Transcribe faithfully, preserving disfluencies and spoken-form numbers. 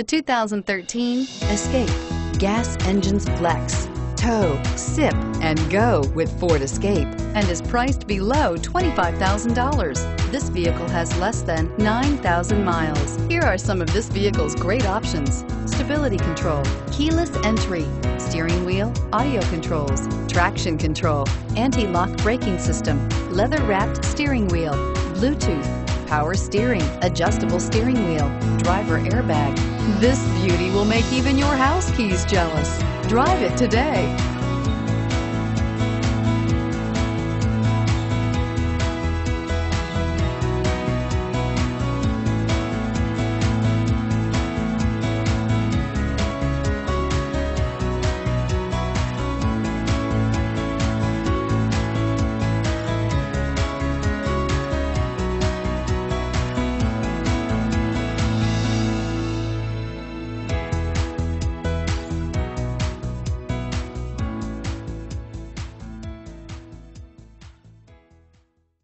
The two thousand thirteen Escape. Gas engines flex, tow, sip, and go with Ford Escape, and is priced below twenty-five thousand dollars. This vehicle has less than nine thousand miles. Here are some of this vehicle's great options: stability control, keyless entry, steering wheel audio controls, traction control, anti-lock braking system, leather-wrapped steering wheel, Bluetooth, power steering, adjustable steering wheel, driver airbag. This beauty will make even your house keys jealous. Drive it today.